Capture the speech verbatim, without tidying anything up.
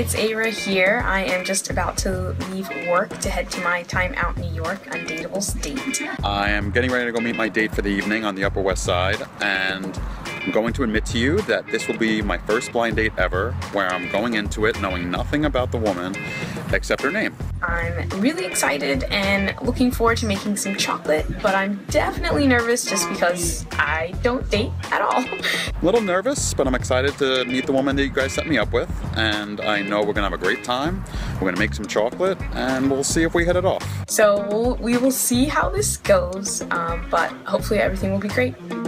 it's Eyra here. I am just about to leave work to head to my Time Out New York Undateables date. I am getting ready to go meet my date for the evening on the Upper West Side, and I'm going to admit to you that this will be my first blind date ever, where I'm going into it knowing nothing about the woman except her name. I'm really excited and looking forward to making some chocolate, but I'm definitely nervous just because I don't date at all. A little nervous, but I'm excited to meet the woman that you guys set me up with, and I know we're gonna have a great time. We're gonna make some chocolate, and we'll see if we hit it off. So we'll, we will see how this goes, um, but hopefully everything will be great.